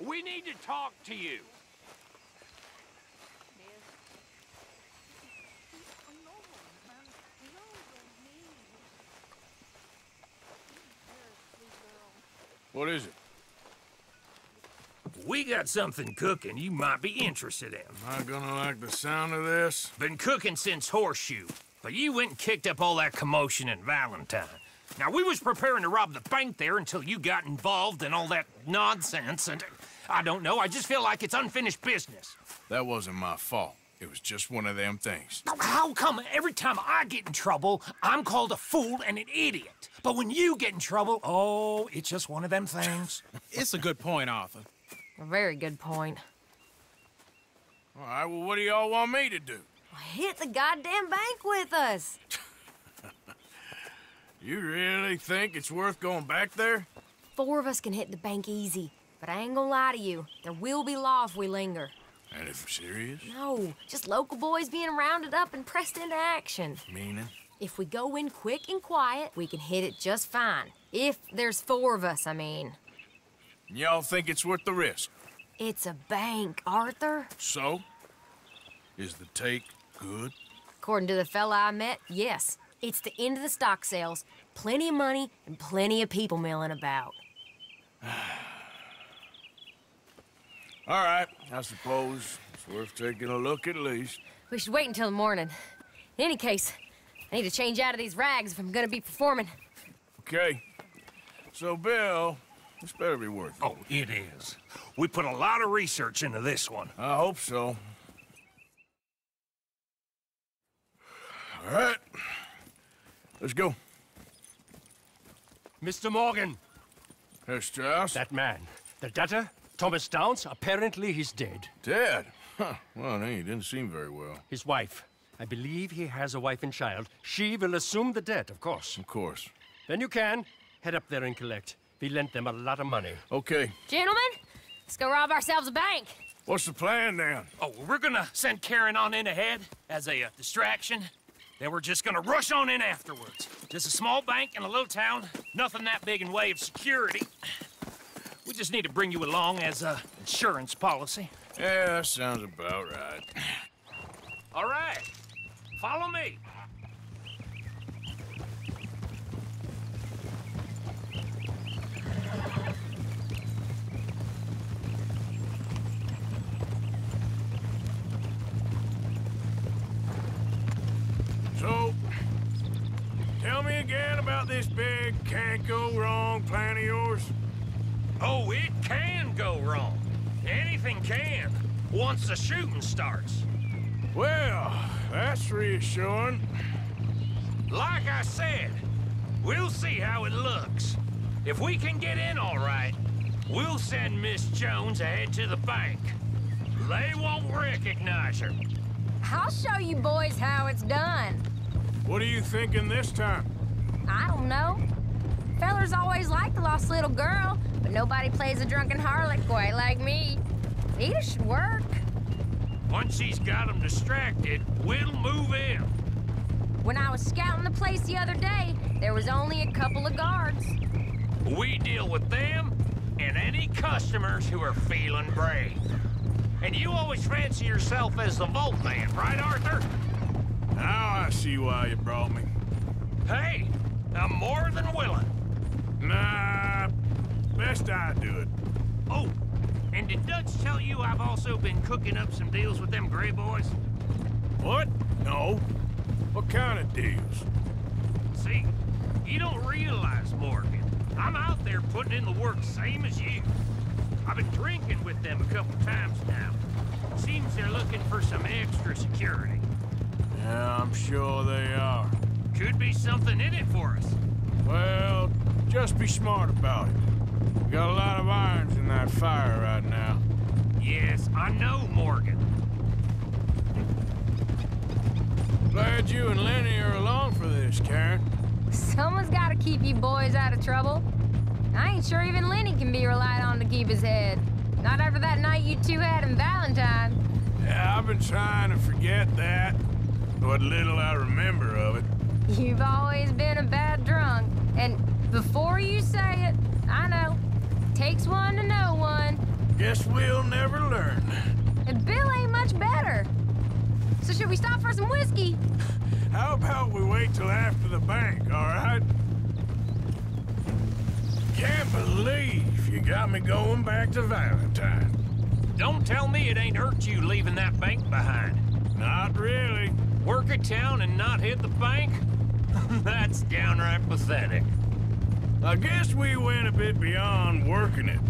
We need to talk to you. What is it? We got something cooking you might be interested in. Am I gonna like the sound of this? Been cooking since Horseshoe, but you went and kicked up all that commotion in Valentine. Now, we was preparing to rob the bank there until you got involved in all that nonsense, and I don't know, I just feel like it's unfinished business. That wasn't my fault. It was just one of them things. How come every time I get in trouble, I'm called a fool and an idiot? But when you get in trouble, oh, it's just one of them things. It's a good point, Arthur. A very good point. All right, well, what do y'all want me to do? Well, hit the goddamn bank with us. You really think it's worth going back there? Four of us can hit the bank easy, but I ain't gonna lie to you. There will be law if we linger. And if we're serious? No, just local boys being rounded up and pressed into action. Meaning? If we go in quick and quiet, we can hit it just fine. If there's four of us, I mean. Y'all think it's worth the risk? It's a bank, Arthur. So? Is the take good? According to the fella I met, yes. It's the end of the stock sales, plenty of money, and plenty of people milling about. All right, I suppose it's worth taking a look at least. We should wait until the morning. In any case, I need to change out of these rags if I'm gonna be performing. Okay. So, Bill, this better be worth it. Oh, it is. We put a lot of research into this one. I hope so. All right. Let's go. Mr. Morgan. Herr Strauss? That man, the debtor, Thomas Downs, apparently he's dead. Dead? Huh. Well, no, he didn't seem very well. His wife. I believe he has a wife and child. She will assume the debt, of course. Of course. Then you can head up there and collect. We lent them a lot of money. Okay. Gentlemen, let's go rob ourselves a bank. What's the plan, then? Oh, we're gonna send Karen on in ahead as a distraction. Then we're just gonna rush on in afterwards. Just a small bank in a little town, nothing that big in way of security. We just need to bring you along as an insurance policy. Yeah, that sounds about right. All right, follow me. So, tell me again about this big can't-go-wrong plan of yours. Oh, it can go wrong. Anything can, once the shooting starts. Well, that's reassuring. Like I said, we'll see how it looks. If we can get in all right, we'll send Miss Jones ahead to the bank. They won't recognize her. I'll show you boys how it's done. What are you thinking this time? I don't know. Fellers always like the lost little girl, but nobody plays a drunken harlot quite like me. Either should work. Once he's got them distracted, we'll move in. When I was scouting the place the other day, there was only a couple of guards. We deal with them and any customers who are feeling brave. And you always fancy yourself as the vault man, right, Arthur? Now I see why you brought me. Hey, I'm more than willing. Nah, best I do it. Oh, and did Dutch tell you I've also been cooking up some deals with them Gray boys? What? No. What kind of deals? See, you don't realize, Morgan, I'm out there putting in the work same as you. I've been drinking with them a couple times now. Seems they're looking for some extra security. Yeah, I'm sure they are. Could be something in it for us. Well, just be smart about it. We got a lot of irons in that fire right now. Yes, I know, Morgan. Glad you and Lenny are along for this, Karen. Someone's got to keep you boys out of trouble. I ain't sure even Lenny can be relied on to keep his head. Not after that night you two had in Valentine. Yeah, I've been trying to forget that. What little I remember of it. You've always been a bad drunk. And before you say it, I know. Takes one to know one. Guess we'll never learn. And Bill ain't much better. So should we stop for some whiskey? How about we wait till after the bank, all right? Can't believe you got me going back to Valentine. Don't tell me it ain't hurt you leaving that bank behind. Not really. Work a town and not hit the bank? That's downright pathetic. I guess we went a bit beyond working it.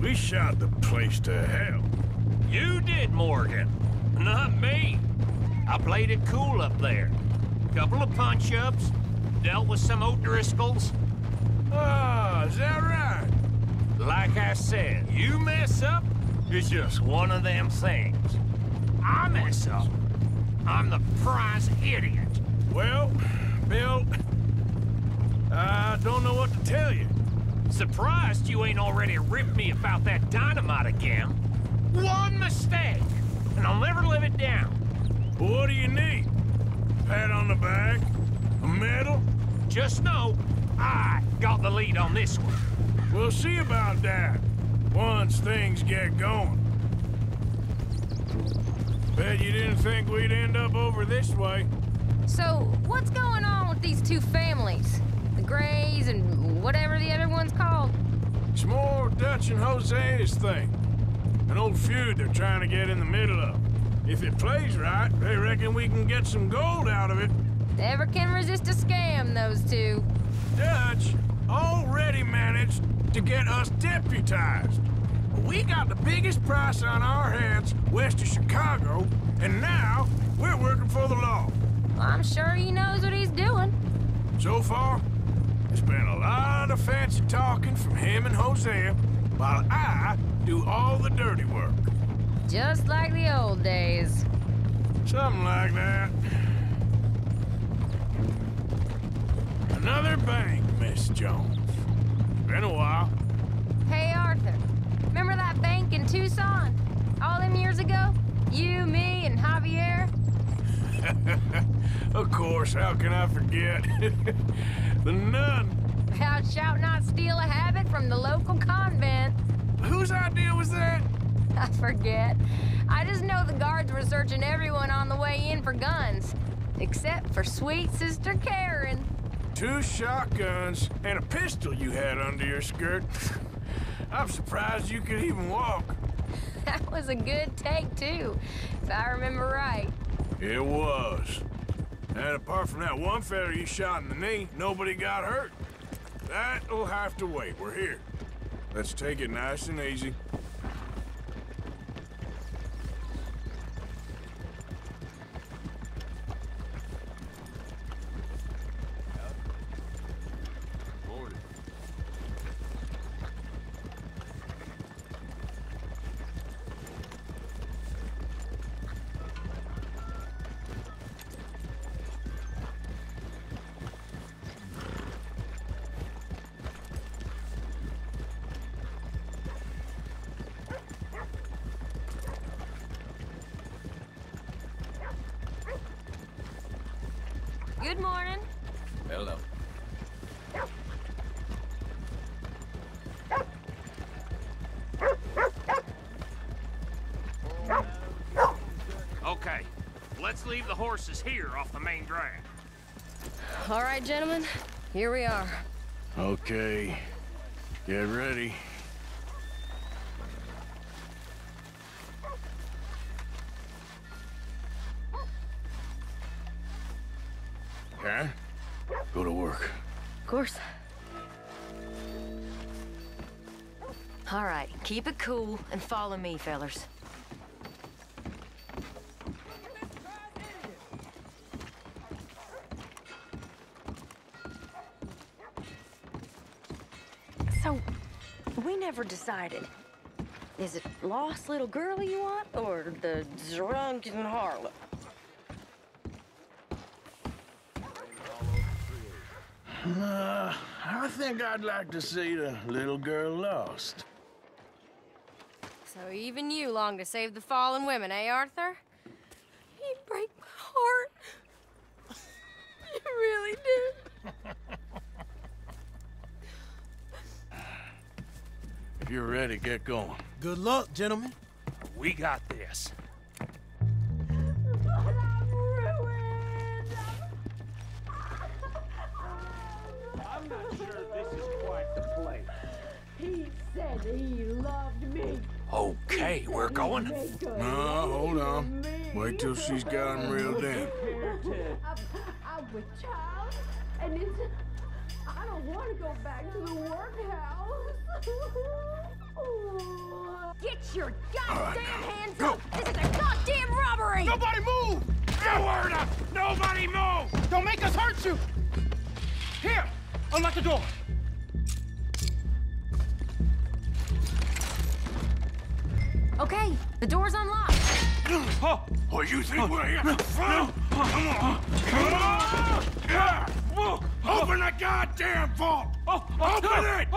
We shot the place to hell. You did, Morgan. Not me. I played it cool up there. Couple of punch-ups, dealt with some old Driscolls. Ah, is that right? Like I said, you mess up, it's just one of them things. I mess up, I'm the prize idiot. Well, Bill, I don't know what to tell you. Surprised you ain't already ripped me about that dynamite again. One mistake, and I'll never live it down. What do you need? Pat on the back? A medal? Just know, I got the lead on this one. We'll see about that once things get going. Bet you didn't think we'd end up over this way. So, what's going on with these two families? The Grays and whatever the other one's called? It's more Dutch and Jose's thing. An old feud they're trying to get in the middle of. If it plays right, they reckon we can get some gold out of it. Never can resist a scam, those two. Dutch already managed to get us deputized. We got the biggest price on our hands west of Chicago, and now we're working for the law. Well, I'm sure he knows what he's doing. So far, there's been a lot of fancy talking from him and Jose, while I do all the dirty work. Just like the old days. Something like that. Another bank, Miss Jones. Been a while. Hey, Arthur. Remember that bank in Tucson? All them years ago? You, me, and Javier? Of course, how can I forget? The nun. Thou shalt not steal a habit from the local convent. Whose idea was that? I forget. I just know the guards were searching everyone on the way in for guns. Except for sweet sister Karen. Two shotguns and a pistol you had under your skirt. I'm surprised you could even walk. That was a good take, too, if I remember right. It was. And apart from that one fella you shot in the knee, nobody got hurt. That'll have to wait. We're here. Let's take it nice and easy. Good morning. Hello. Okay, let's leave the horses here off the main drive. All right, gentlemen, here we are. Okay, get ready. Karen, go to work. Of course. All right, keep it cool and follow me, fellas. So, we never decided. Is it lost little girl you want, or the drunken harlot? I think I'd like to see the little girl lost. So even you long to save the fallen women, eh, Arthur? You break my heart. You really do. If you're ready, get going. Good luck, gentlemen. We got this. He said he loved me. Okay, we're going. No, hold on. Wait till she's got him reeled in. I'm a child, and it's... I don't want to go back to the workhouse. Get your goddamn hands up! This is a goddamn robbery! Nobody move! You heard us! Nobody move! Don't make us hurt you! Here! Unlock the door! Okay, the door's unlocked. Oh, you think we're here? No. Come on. Open the goddamn vault! Open it!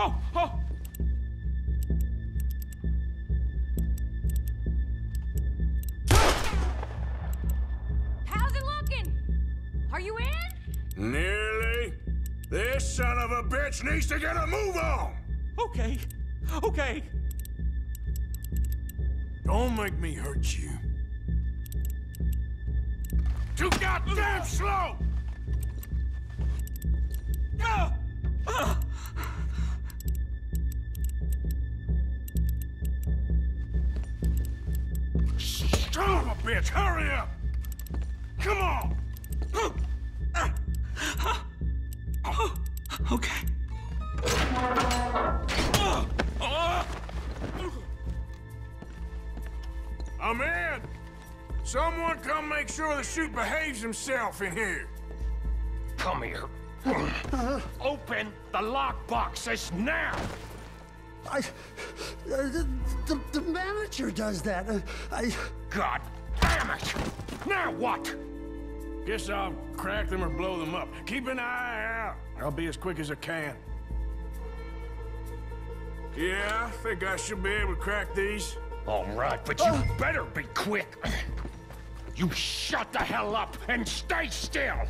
How's it looking? Are you in? Nearly. This son of a bitch needs to get a move on! Okay. Okay. Don't make me hurt you. Too goddamn slow! Son of a bitch, hurry up! Come on! Okay. I'm in! Someone come make sure the Shoot behaves himself in here. Come here. Open the lock boxes now! The manager does that. God damn it! Now what? Guess I'll crack them or blow them up. Keep an eye out. I'll be as quick as I can. Yeah, I think I should be able to crack these. All right, but you better be quick. You shut the hell up and stay still.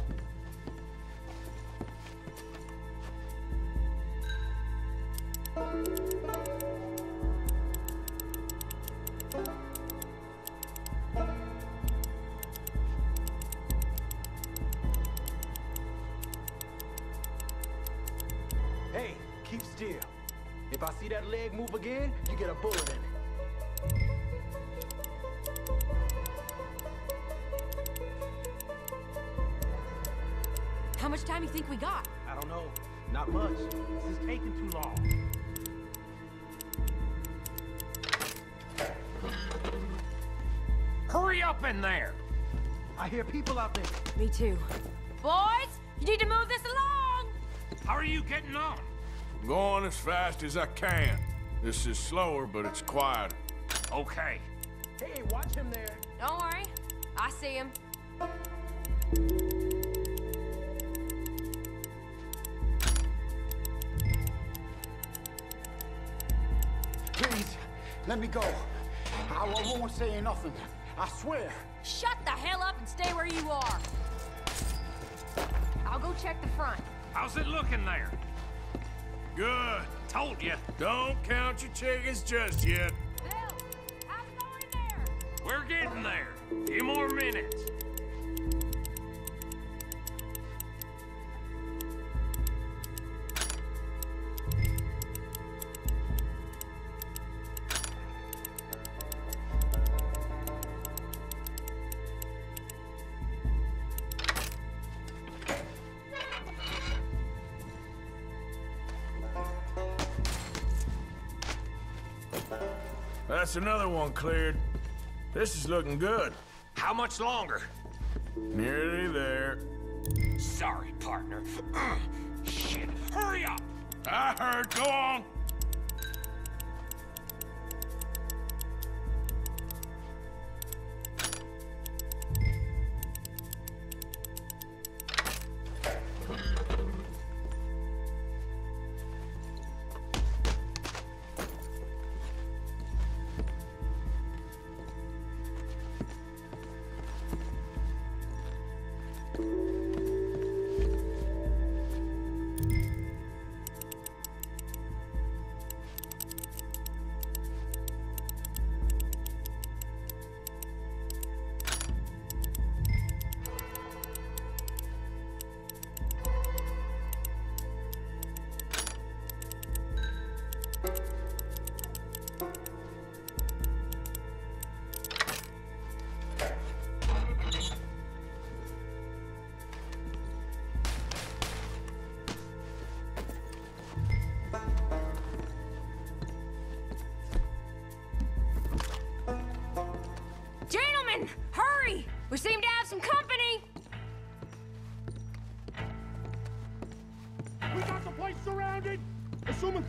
Hey, keep still. If I see that leg move again, you get a bullet in it. How much time you think we got? I don't know. Not much. This is taking too long. Hurry up in there! I hear people out there. Me too. Boys, you need to move this along! How are you getting on? I'm going as fast as I can. This is slower, but it's quieter. Okay. Hey, watch him there. Don't worry. I see him. Please, let me go. I won't say nothing. I swear. Shut the hell up and stay where you are. I'll go check the front. How's it looking there? Good. Told you. Don't count your chickens just yet. Bill, I'm going there. We're getting there. A few more minutes. That's another one cleared. This is looking good. How much longer? Nearly there. Sorry, partner. Shit, hurry up! I heard, go on!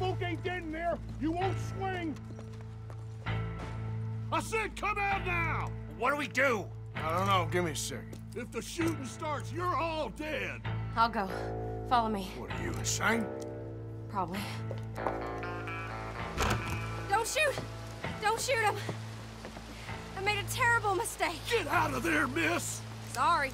smoke ain't dead in there, you won't swing. I said come out now! What do we do? I don't know. Give me a second. If the shooting starts, you're all dead. I'll go. Follow me. What are you, insane? Probably. Don't shoot! Don't shoot him! I made a terrible mistake. Get out of there, miss! Sorry.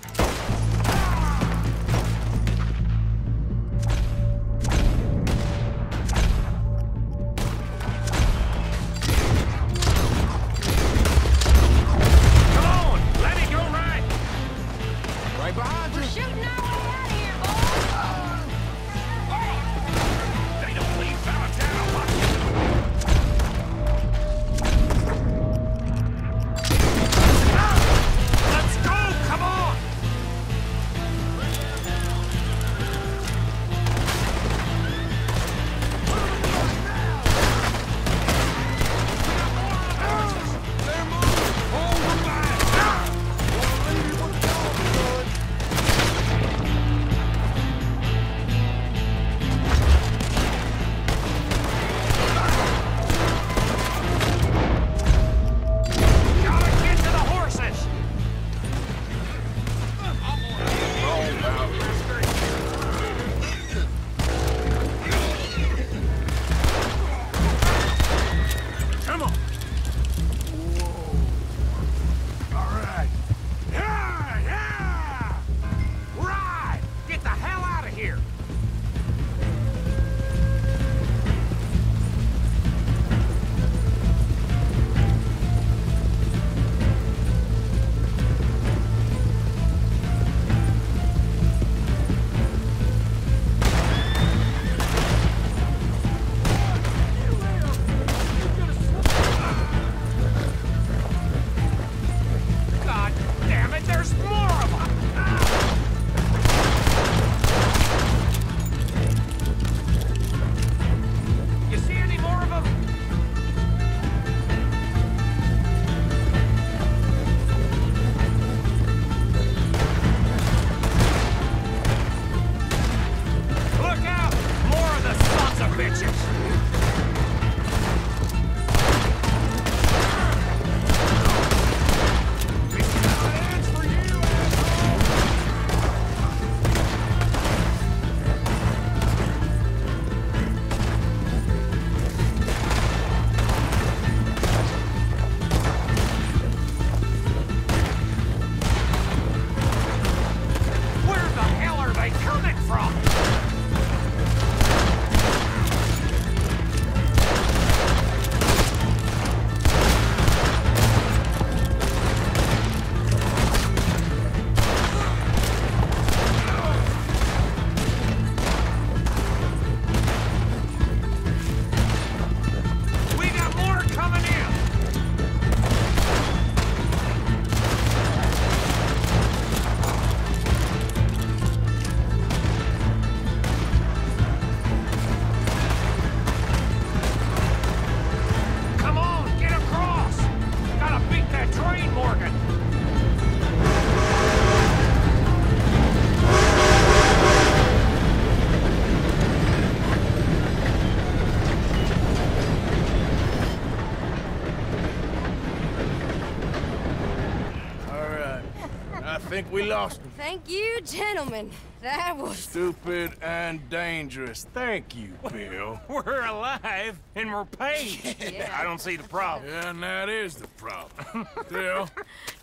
I think we lost him. Thank you, gentlemen. That was... stupid and dangerous. Thank you, Bill. We're alive and we're paid. Yeah. I don't see the problem. Yeah, and that is the problem. Bill,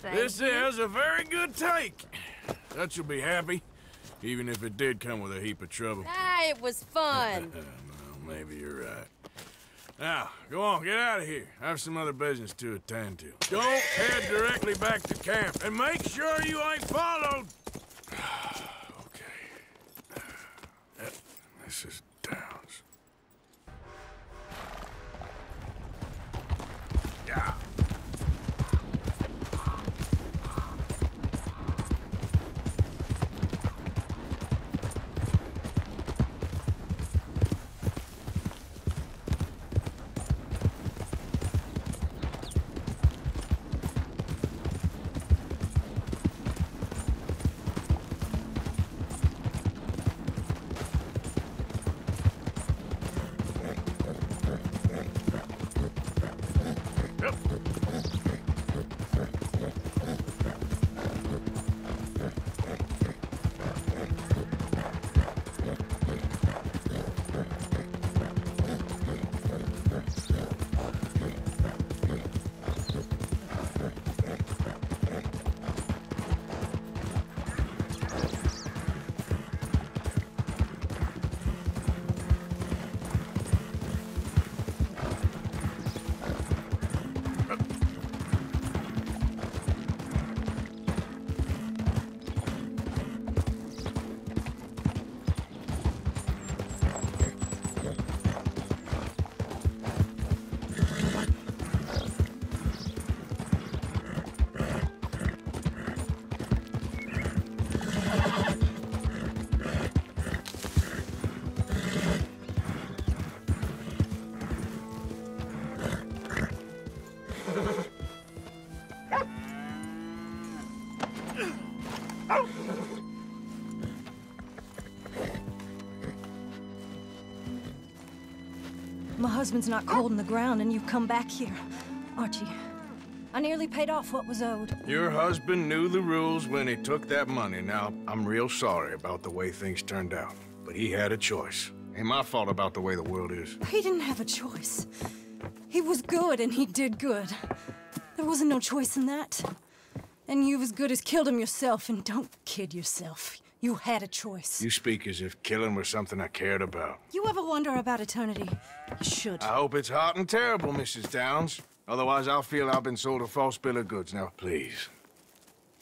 this is a very good take. Dutch will be happy, even if it did come with a heap of trouble. Ah, it was fun. Well, maybe you're right. Now, go on, get out of here. I have some other business to attend to. Don't head directly back to camp, and make sure you ain't followed! Okay. This is Downs. Yeah. husband's not cold in the ground and you've come back here. Archie, I nearly paid off what was owed. Your husband knew the rules when he took that money. Now, I'm real sorry about the way things turned out, but he had a choice. Ain't my fault about the way the world is. He didn't have a choice. He was good and he did good. There wasn't no choice in that. And you've as good as killed him yourself, and don't kid yourself. You had a choice. You speak as if killing were something I cared about. You ever wonder about eternity? You should. I hope it's hot and terrible, Mrs. Downs. Otherwise, I'll feel I've been sold a false bill of goods. Now, please,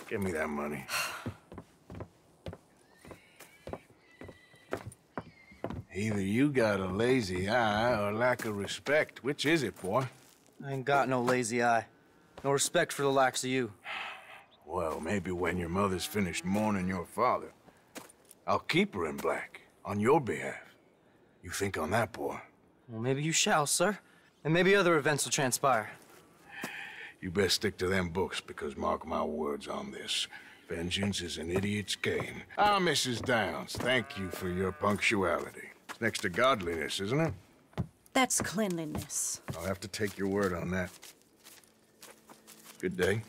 give me that money. Either you got a lazy eye or lack of respect. Which is it, boy? I ain't got no lazy eye. No respect for the likes of you. Well, maybe when your mother's finished mourning your father, I'll keep her in black on your behalf. You think on that, boy? Well, maybe you shall, sir. And maybe other events will transpire. You best stick to them books, because mark my words on this. Vengeance is an idiot's game. Ah, Mrs. Downs, thank you for your punctuality. It's next to godliness, isn't it? That's cleanliness. I'll have to take your word on that. Good day.